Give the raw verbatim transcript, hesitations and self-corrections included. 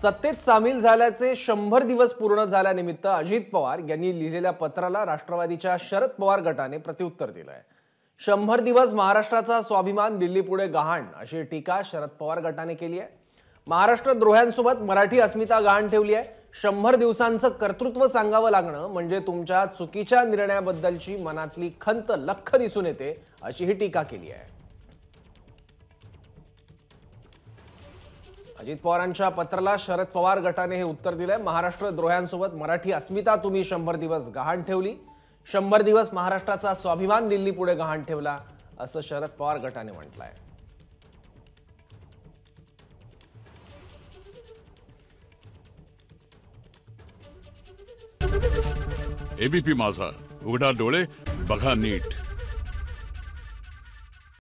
सत्तेत सामील झाल्याचे शंभर दिवस पूर्ण झाल्यानिमित्त अजित पवार यांनी लिहिलेल्या पत्राला राष्ट्रवादीच्या शरद पवार गटाने प्रत्युत्तर दिलं आहे। शंभर दिवस महाराष्ट्राचा स्वाभिमान दिल्लीपुढे गहाण अशी टीका शरद पवार गटाने केली आहे। महाराष्ट्र द्रोह्यांसोबत मराठी अस्मिता गहाण ठेवली आहे। शंभर दिवसांचं कर्तृत्व सांगावं लागणं म्हणजे तुमच्या चुकीच्या निर्णयाबद्दलची मनातली खंत लख दिसून येते अशी ही टीका केली आहे। अजित पवारांच्या पत्राला शरद पवार गटाने हे उत्तर दिलंय। महाराष्ट्र द्रोह्यांसोबत मराठी अस्मिता तुम्ही शंभर दिवस गहाण ठेवली, शंभर दिवस महाराष्ट्राचा स्वाभिमान दिल्ली पुढे गहाण ठेवला असं शरद पवार गटाने म्हटलंय। एबीपी माझा, उघडा डोळे बघा नीट।